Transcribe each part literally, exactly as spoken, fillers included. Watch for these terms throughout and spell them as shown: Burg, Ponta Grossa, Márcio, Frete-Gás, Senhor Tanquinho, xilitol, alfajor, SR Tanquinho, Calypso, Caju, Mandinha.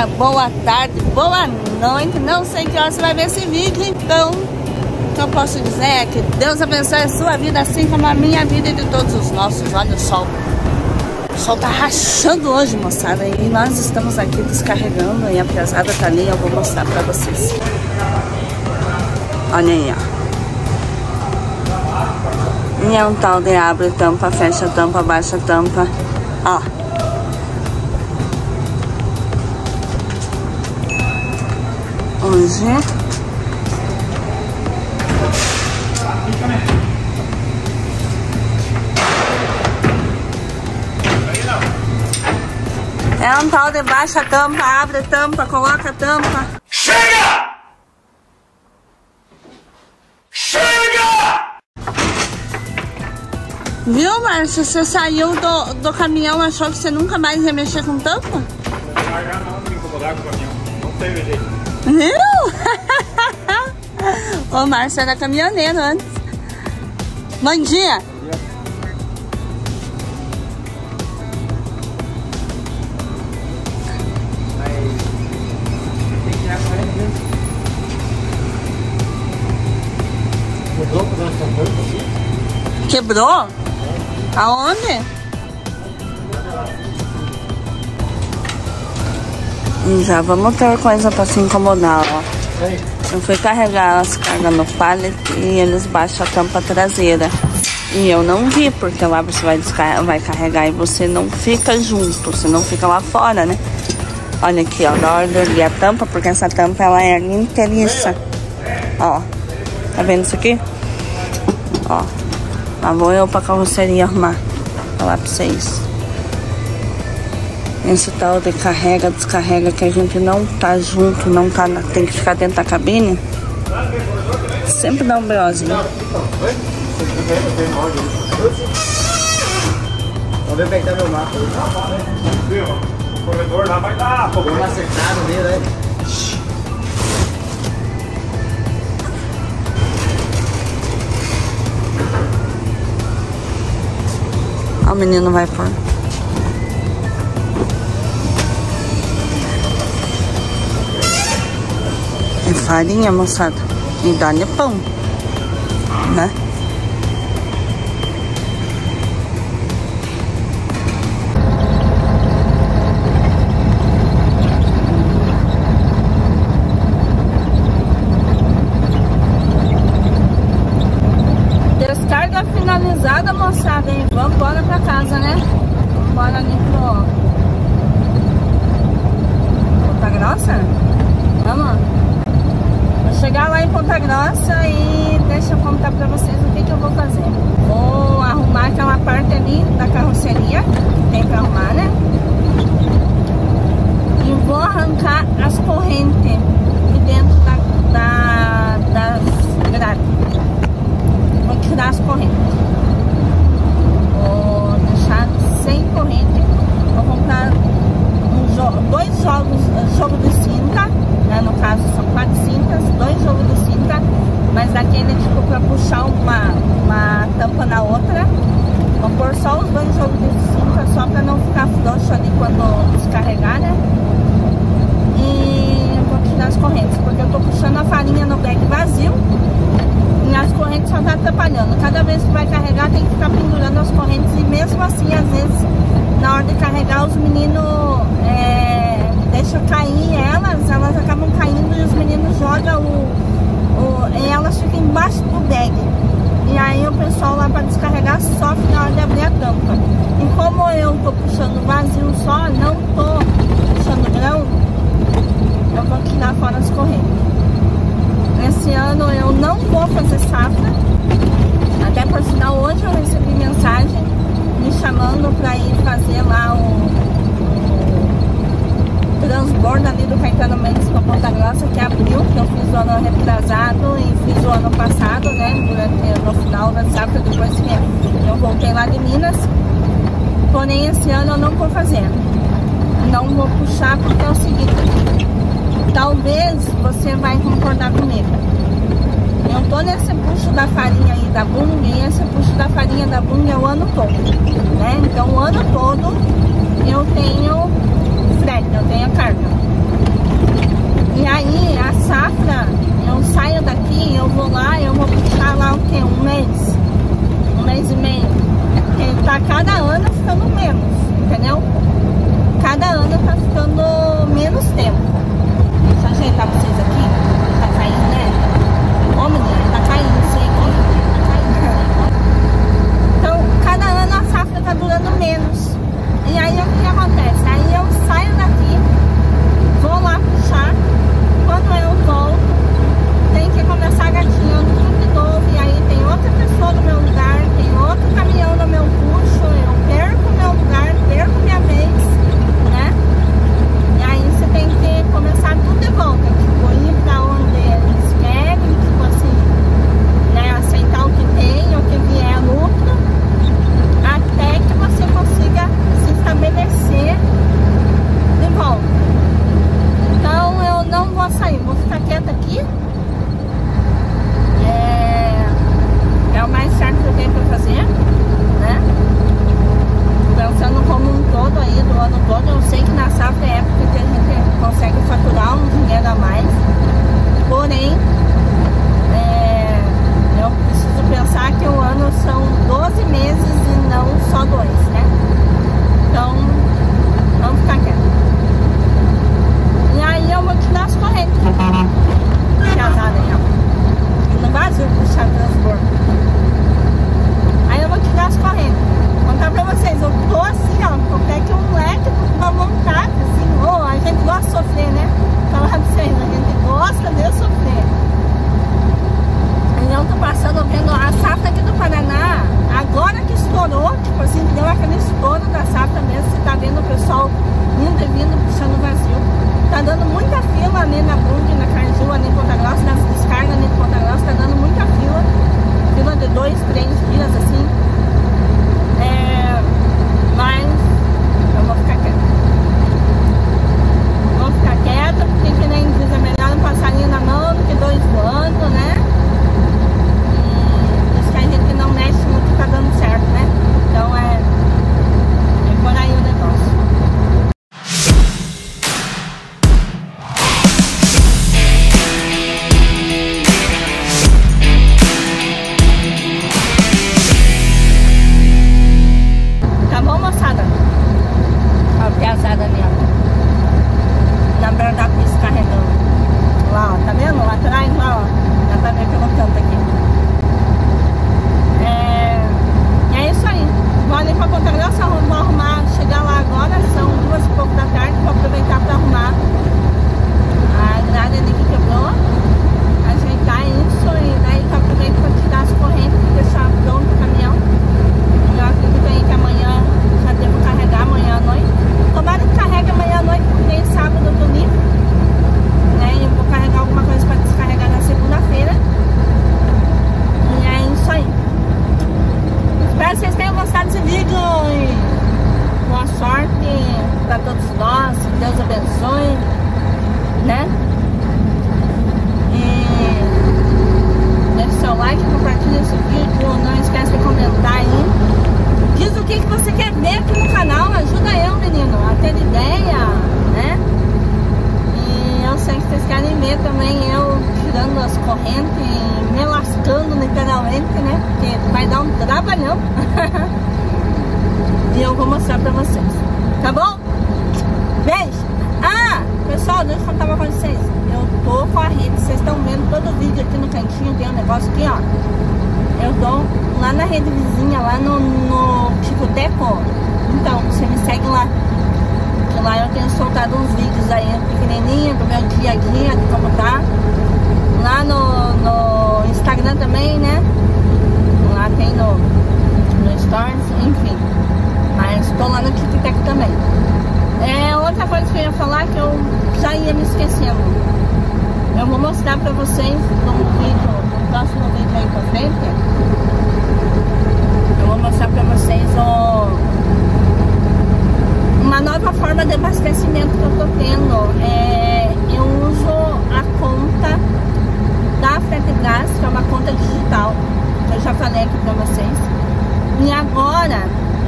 dia, boa tarde, boa noite. Não sei que hora você vai ver esse vídeo, então o que eu posso dizer é que Deus abençoe a sua vida, assim como a minha vida e de todos os nossos. Olha o sol. O sol tá rachando hoje, moçada. E nós estamos aqui descarregando e a pesada tá ali, eu vou mostrar pra vocês. Olha aí, ó. E é um tal de abre tampa, fecha tampa, baixa tampa. Ó. Hoje é um tal de baixa tampa, abre tampa, coloca tampa. Chega! Chega! Viu, Márcio? Você saiu do, do caminhão, achou que você nunca mais ia mexer com tampa? Largar não, me incomodar com o caminhão. Não teve jeito. Viu? O Márcio era caminhoneiro antes. Mandinha! Quebrou por onde tá? Quebrou? Aonde? Já vamos ter coisa pra se incomodar, ó. Ei. Eu fui carregar as cargas no pallet e eles baixam a tampa traseira. E eu não vi, porque lá você vai, vai carregar e você não fica junto, você não fica lá fora, né? Olha aqui, ó, da hora de abrir a tampa, porque essa tampa ela é inteiriça. Ó, tá vendo isso aqui? Ó, lá vou eu pra carroceria arrumar, vou falar pra vocês. Esse tal de carrega, descarrega, que a gente não tá junto, não tá, na, tem que ficar dentro da cabine. Sempre dá um B Ozinho. Vamos ver como é que tá meu mapa. O corredor lá vai dar um acertado nele, né? Ó, o menino vai pôr. Farinha, moçada, e dá-lhe pão, né? Descarga finalizada, moçada, e vamos embora pra casa, né? Vamos embora ali pro Ponta Grossa? Vamos? Chegar lá em Ponta Grossa e deixa eu contar pra vocês o que, que eu vou fazer. Vou arrumar aquela parte ali da carroceria, que tem pra arrumar, né? E vou arrancar as correntes de dentro da, da, das grades. Vou tirar as correntes. Vou deixar sem corrente. Vou comprar um jogo, dois jogos, jogo de cinta. No caso são quatro cintas, dois jogos de cinta, mas daquele tipo para puxar uma, uma tampa na outra. Vou pôr só os dois jogos de cinta, só para não ficar frouxo ali quando descarregar, né? E vou tirar as correntes, porque eu tô puxando a farinha no bag vazio e as correntes só tá atrapalhando. Cada vez que vai carregar tem que ficar pendurando as correntes, e mesmo assim, às vezes, na hora de carregar, os meninos... É... deixa cair elas, elas acabam caindo e os meninos jogam o, o, e elas ficam embaixo do bag. E aí o pessoal lá para descarregar sofre na hora de abrir a tampa. E como eu tô puxando vazio só, não tô puxando grão, eu vou tirar fora as correntes. Esse ano eu não vou fazer safra. Até por sinal, hoje eu recebi mensagem me chamando para ir fazer lá o... transborda ali do Caetano Mendes para Ponta Grossa, que abriu, que eu fiz o ano retrasado e fiz o ano passado, né, durante, no final da safra, depois que eu voltei lá de Minas. Porém, esse ano eu não vou fazer, não vou puxar, porque é o seguinte, talvez você vai concordar comigo, eu tô nesse puxo da farinha aí da Burg, e esse puxo da farinha da Burg é o ano todo, né, então o ano todo eu tenho... eu tenho a carga. aí a safra, eu saio daqui, eu vou lá, eu vou ficar lá o quê? Um mês? Um mês e meio. É porque tá cada ano ficando menos, entendeu? Cada ano tá ficando menos tempo. Deixa eu ajeitar pra vocês aqui. Tá caindo, né? Ô menina, tá caindo, sei como. Tá caindo. Então, cada ano a safra tá durando menos. E aí o que acontece? Aí eu saio daqui, vou lá puxar, quando eu volto tem que começar gatinhando tudo de novo, e aí tem outra pessoa no meu lugar, tem outro caminhão no meu puxo, eu perco meu lugar, perco minha vez, né? E aí você tem que começar tudo de volta, tipo, ir pra onde eles querem, tipo assim, né? Aceitar o que tem, o que vier a luta, até que você consiga se estabelecer de volta. Então eu não vou sair, vou ficar quieta aqui. É, é o mais certo que eu tenho pra fazer, né? Pensando como um todo aí, do ano todo, eu sei que na safra é época que a gente consegue faturar um dinheiro a mais. Porém, é, eu preciso pensar que o ano são doze meses e não só dois, né? Então, vamos ficar quieta. E aí eu vou tirar as correntes. Casada aí, no vazio puxar transbordo. Aí eu vou tirar as correntes. Vou contar pra vocês, eu tô assim, ó, qualquer que um leque, com uma vontade, assim, oh, a gente gosta de sofrer, né? Falar pra vocês, a gente gosta de sofrer. E eu tô passando, vendo a safra aqui do Paraná, agora que estourou, tipo assim, deu aquele estouro da safra mesmo, você tá vendo o pessoal indo e vindo, puxando o vazio. Tá dando muita fila ali na Burg, na Caju, ali em Ponta Grossa, nas descargas ali em Ponta Grossa, tá dando muita fila. Fila de dois, três dias, assim. É, mas eu vou ficar quieta. Vou ficar quieta, porque que nem diz, é melhor um passarinho na mão do que dois voando, né? E diz que a gente não mexe no que tá dando certo, né? Então é, é por aí o negócio.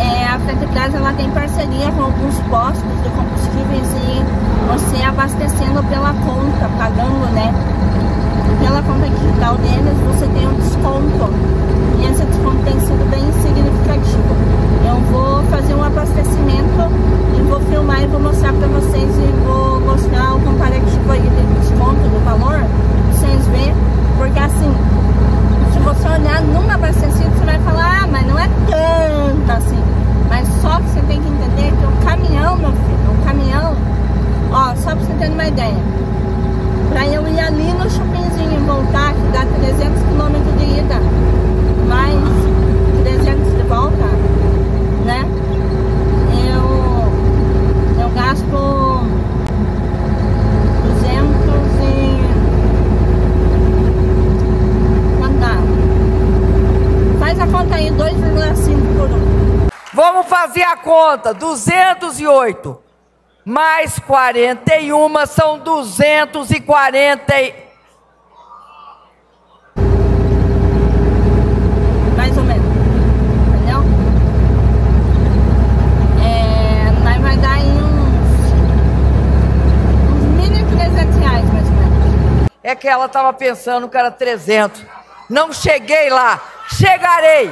é, a Frete-Gás ela tem parceria com alguns postos de combustíveis e você abastecendo pela conta, pagando, né, pela conta digital deles, você tem um desconto. E esse desconto tem sido bem significativo. Eu vou fazer um abastecimento e vou filmar e vou mostrar para vocês e vou mostrar o comparativo aí do desconto, do valor, pra vocês verem, porque assim, se você olhar num abastecido, você vai falar, ah, mas não é tanto assim. Mas só que você tem que entender que o caminhão, meu filho, o caminhão, ó, só pra você ter uma ideia, pra eu ir ali no Chupinzinho e voltar, que dá trezentos quilômetros de ida, mais trezentos de volta, né? Eu, eu gasto duzentos e... Quanto dá? Faz a conta aí, dois vírgula cinco por um. Vamos fazer a conta, duzentos e oito. Mais quarenta e um são duzentos e quarenta. Mais ou menos. Entendeu? É, nós vai dar em uns, uns mil e trezentos reais mais ou menos. É que ela tava pensando que era trezentos. Não cheguei lá. Chegarei.